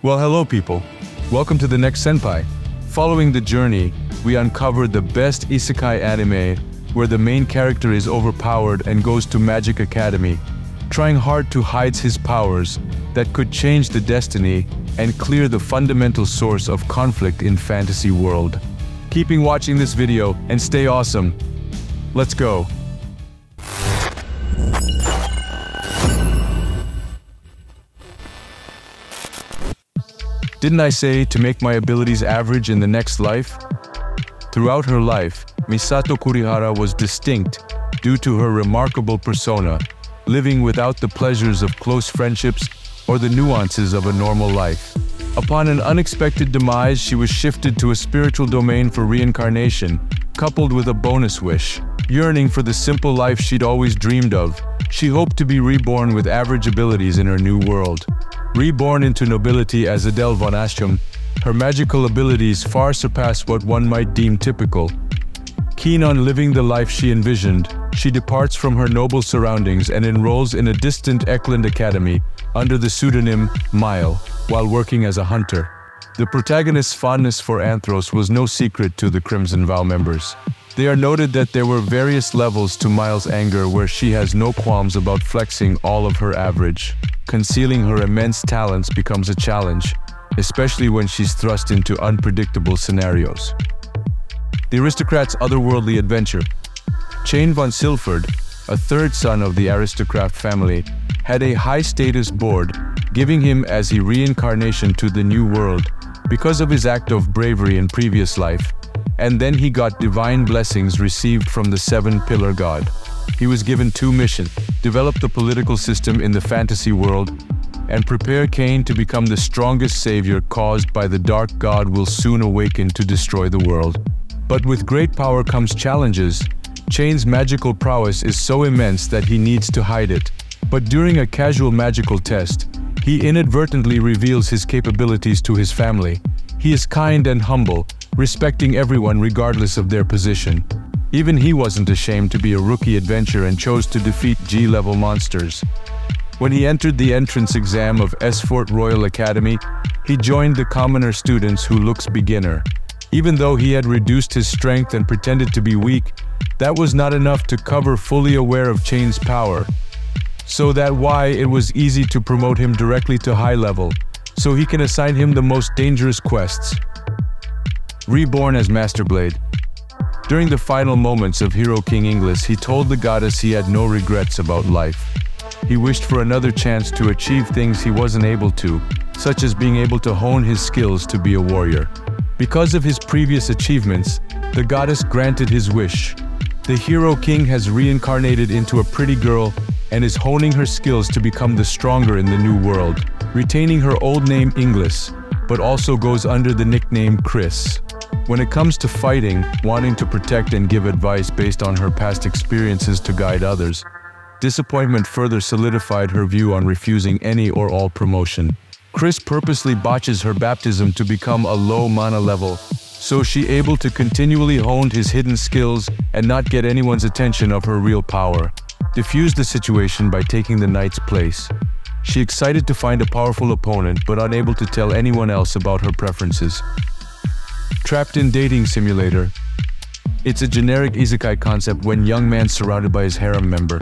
Well, hello people. Welcome to The Next Senpai. Following the journey, we uncovered the best isekai anime where the main character is overpowered and goes to Magic Academy, trying hard to hide his powers that could change the destiny and clear the fundamental source of conflict in fantasy world. Keeping watching this video and stay awesome. Let's go. Didn't I say to make my abilities average in the next life? Throughout her life, Misato Kurihara was distinct due to her remarkable persona, living without the pleasures of close friendships or the nuances of a normal life. Upon an unexpected demise, she was shifted to a spiritual domain for reincarnation, coupled with a bonus wish. Yearning for the simple life she'd always dreamed of, she hoped to be reborn with average abilities in her new world. Reborn into nobility as Adele von Aschum, her magical abilities far surpass what one might deem typical. Keen on living the life she envisioned, she departs from her noble surroundings and enrolls in a distant Eklund Academy under the pseudonym Mile, while working as a hunter. The protagonist's fondness for Anthros was no secret to the Crimson Vow members. They are noted that there were various levels to Mile's anger where she has no qualms about flexing all of her average. Concealing her immense talents becomes a challenge, especially when she's thrust into unpredictable scenarios. The aristocrat's otherworldly adventure. Chain von Silford, a third son of the aristocrat family, had a high-status board, giving him as a reincarnation to the new world because of his act of bravery in previous life, and then he got divine blessings received from the seven-pillar god. He was given two missions: develop the political system in the fantasy world, and prepare Cain to become the strongest savior caused by the dark god will soon awaken to destroy the world. But with great power comes challenges. Chain's magical prowess is so immense that he needs to hide it. But during a casual magical test, he inadvertently reveals his capabilities to his family. He is kind and humble, respecting everyone regardless of their position. Even he wasn't ashamed to be a rookie adventurer and chose to defeat G-level monsters. When he entered the entrance exam of S Fort Royal Academy, he joined the commoner students who looks beginner. Even though he had reduced his strength and pretended to be weak, that was not enough to cover fully aware of Chain's power. So that why it was easy to promote him directly to high level, so he can assign him the most dangerous quests. Reborn as Master Blade. During the final moments of Hero King Inglis, he told the goddess he had no regrets about life. He wished for another chance to achieve things he wasn't able to, such as being able to hone his skills to be a warrior. Because of his previous achievements, the goddess granted his wish. The Hero King has reincarnated into a pretty girl and is honing her skills to become the stronger in the new world, retaining her old name Inglis, but also goes under the nickname Chris. When it comes to fighting, wanting to protect and give advice based on her past experiences to guide others, disappointment further solidified her view on refusing any or all promotion. Chris purposely botches her baptism to become a low mana level, so she able to continually hone his hidden skills and not get anyone's attention of her real power. Diffuse the situation by taking the knight's place. She excited to find a powerful opponent but unable to tell anyone else about her preferences. Trapped in dating simulator. It's a generic isekai concept when young man surrounded by his harem member.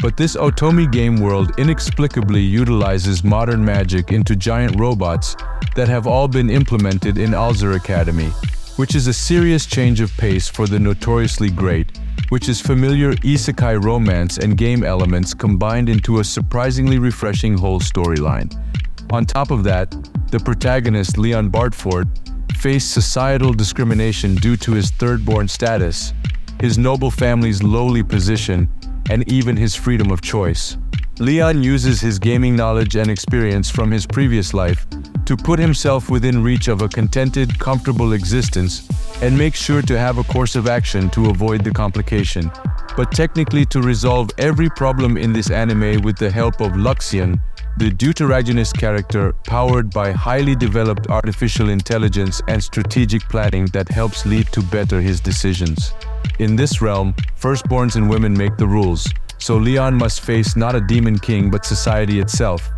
But this Otomi game world inexplicably utilizes modern magic into giant robots that have all been implemented in Alzar Academy, which is a serious change of pace for the notoriously great, which is familiar isekai romance and game elements combined into a surprisingly refreshing whole storyline. On top of that, the protagonist Leon Bartford faced societal discrimination due to his third-born status, his noble family's lowly position, and even his freedom of choice. Leon uses his gaming knowledge and experience from his previous life to put himself within reach of a contented, comfortable existence and make sure to have a course of action to avoid the complication, but technically to resolve every problem in this anime with the help of Luxian, the deuteragonist character powered by highly developed artificial intelligence and strategic planning that helps lead to better his decisions. In this realm, firstborns and women make the rules, so Leon must face not a demon king but society itself.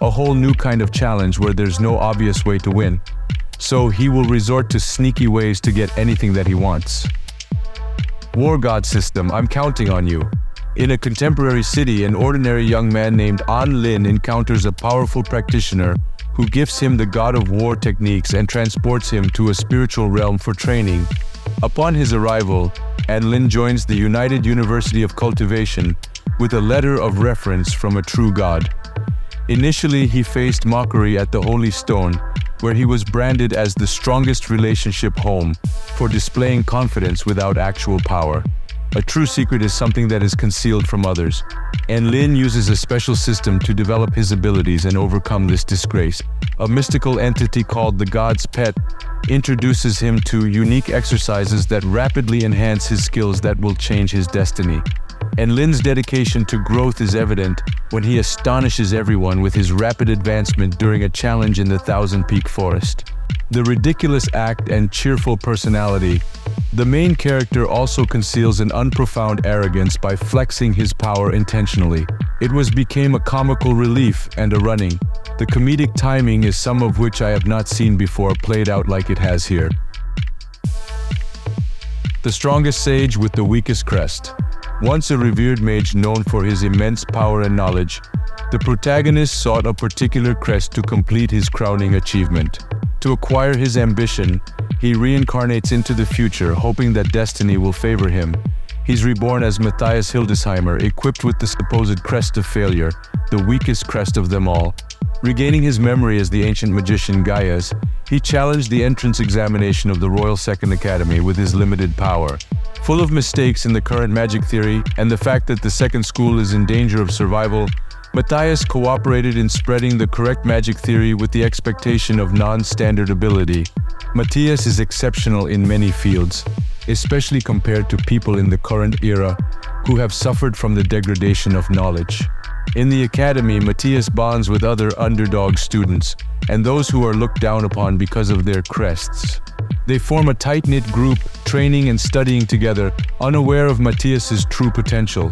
a whole new kind of challenge where there's no obvious way to win, so he will resort to sneaky ways to get anything that he wants. War God system, I'm counting on you. In a contemporary city, an ordinary young man named An Lin encounters a powerful practitioner who gifts him the God of War techniques and transports him to a spiritual realm for training. Upon his arrival, An Lin joins the United University of Cultivation with a letter of reference from a true god. Initially, he faced mockery at the Holy Stone, where he was branded as the strongest relationship home for displaying confidence without actual power. A true secret is something that is concealed from others, and Lin uses a special system to develop his abilities and overcome this disgrace. A mystical entity called the God's Pet introduces him to unique exercises that rapidly enhance his skills that will change his destiny. And Lin's dedication to growth is evident when he astonishes everyone with his rapid advancement during a challenge in the Thousand Peak Forest. The ridiculous act and cheerful personality. The main character also conceals an unprofound arrogance by flexing his power intentionally. It became a comical relief and a running. The comedic timing is some of which I have not seen before played out like it has here. The strongest sage with the weakest crest. Once a revered mage known for his immense power and knowledge, the protagonist sought a particular crest to complete his crowning achievement. To acquire his ambition, he reincarnates into the future, hoping that destiny will favor him. He's reborn as Matthias Hildesheimer, equipped with the supposed crest of failure, the weakest crest of them all. Regaining his memory as the ancient magician Gaius, he challenged the entrance examination of the Royal Second Academy with his limited power. Full of mistakes in the current magic theory and the fact that the second school is in danger of survival, Matthias cooperated in spreading the correct magic theory with the expectation of non-standard ability. Matthias is exceptional in many fields, especially compared to people in the current era who have suffered from the degradation of knowledge. In the academy, Matthias bonds with other underdog students and those who are looked down upon because of their crests. They form a tight-knit group, training and studying together, unaware of Matthias's true potential.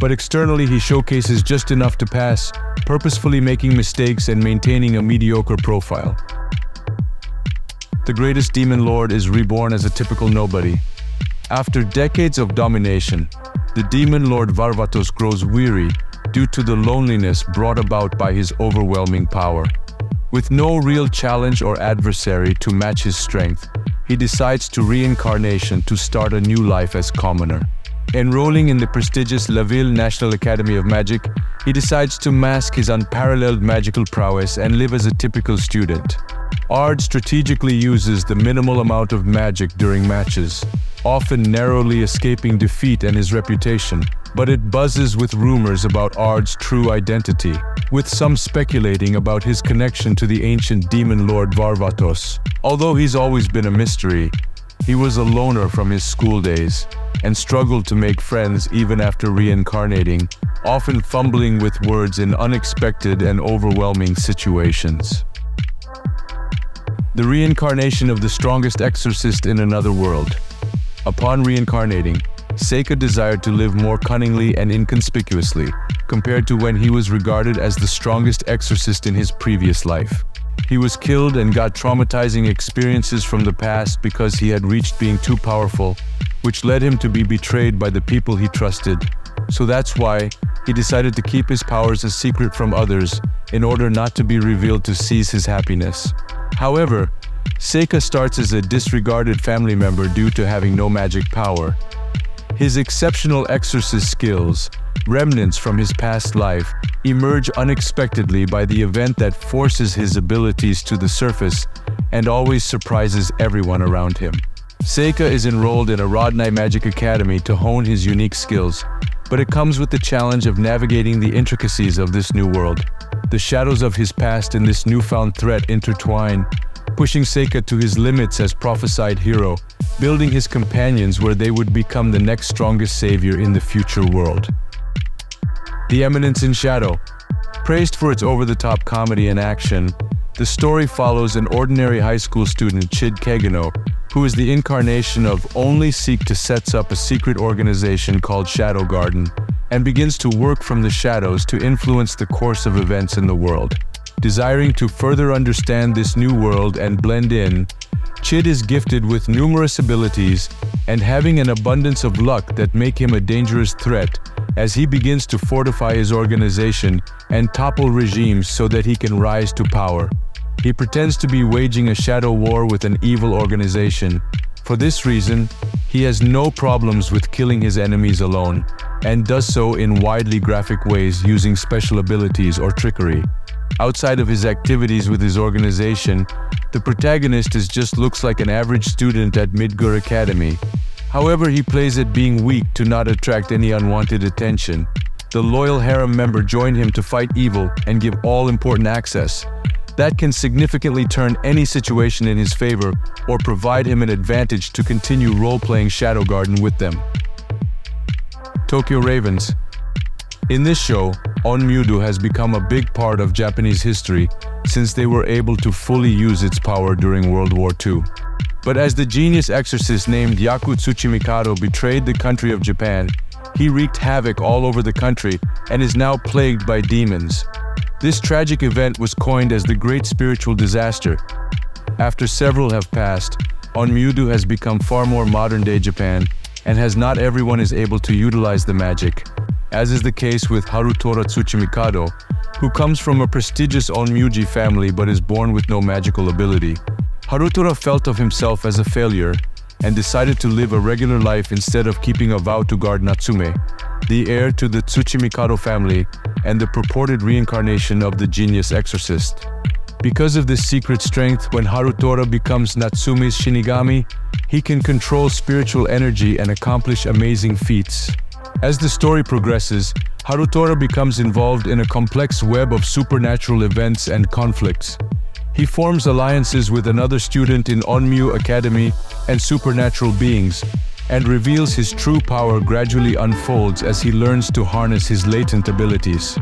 But externally, he showcases just enough to pass, purposefully making mistakes and maintaining a mediocre profile. The greatest demon lord is reborn as a typical nobody. After decades of domination, the demon lord Varvatos grows weary due to the loneliness brought about by his overwhelming power. With no real challenge or adversary to match his strength, he decides to reincarnation to start a new life as commoner. Enrolling in the prestigious Laville National Academy of Magic, he decides to mask his unparalleled magical prowess and live as a typical student. Ard strategically uses the minimal amount of magic during matches, often narrowly escaping defeat and his reputation, but it buzzes with rumors about Ard's true identity, with some speculating about his connection to the ancient demon lord Varvatos. Although he's always been a mystery, he was a loner from his school days and struggled to make friends even after reincarnating, often fumbling with words in unexpected and overwhelming situations. The reincarnation of the strongest exorcist in another world. Upon reincarnating, Seika desired to live more cunningly and inconspicuously, compared to when he was regarded as the strongest exorcist in his previous life. He was killed and got traumatizing experiences from the past because he had reached being too powerful, which led him to be betrayed by the people he trusted. So that's why he decided to keep his powers a secret from others in order not to be revealed to seize his happiness. However, Seika starts as a disregarded family member due to having no magic power. His exceptional exorcist skills, remnants from his past life, emerge unexpectedly by the event that forces his abilities to the surface and always surprises everyone around him. Seika is enrolled in a Rodney Magic Academy to hone his unique skills, but it comes with the challenge of navigating the intricacies of this new world. The shadows of his past and this newfound threat intertwine, pushing Seika to his limits as prophesied hero, building his companions where they would become the next strongest savior in the future world. The Eminence in Shadow. Praised for its over-the-top comedy and action, the story follows an ordinary high school student, Cid Kageno, who is the incarnation of only Seika, sets up a secret organization called Shadow Garden and begins to work from the shadows to influence the course of events in the world. Desiring to further understand this new world and blend in, Cid is gifted with numerous abilities and having an abundance of luck that make him a dangerous threat as he begins to fortify his organization and topple regimes so that he can rise to power. He pretends to be waging a shadow war with an evil organization. For this reason, he has no problems with killing his enemies alone, and does so in widely graphic ways using special abilities or trickery. Outside of his activities with his organization, the protagonist just looks like an average student at Midgar Academy. However, he plays at being weak to not attract any unwanted attention. The loyal harem member joined him to fight evil and give all important access. That can significantly turn any situation in his favor or provide him an advantage to continue role-playing Shadow Garden with them. Tokyo Ravens. In this show, Onmyodo has become a big part of Japanese history since they were able to fully use its power during World War II. But as the genius exorcist named Yaku Tsuchimikado betrayed the country of Japan, he wreaked havoc all over the country and is now plagued by demons. This tragic event was coined as the Great Spiritual Disaster. After several have passed, Onmyodo has become far more modern-day Japan, and has not everyone is able to utilize the magic, as is the case with Harutora Tsuchimikado, who comes from a prestigious Onmyoji family but is born with no magical ability. Harutora felt of himself as a failure, and decided to live a regular life instead of keeping a vow to guard Natsume, the heir to the Tsuchimikado family and the purported reincarnation of the genius exorcist. Because of this secret strength, when Harutora becomes Natsume's Shinigami, he can control spiritual energy and accomplish amazing feats. As the story progresses, Harutora becomes involved in a complex web of supernatural events and conflicts. He forms alliances with another student in Onmyodo Academy and supernatural beings, and reveals his true power gradually unfolds as he learns to harness his latent abilities.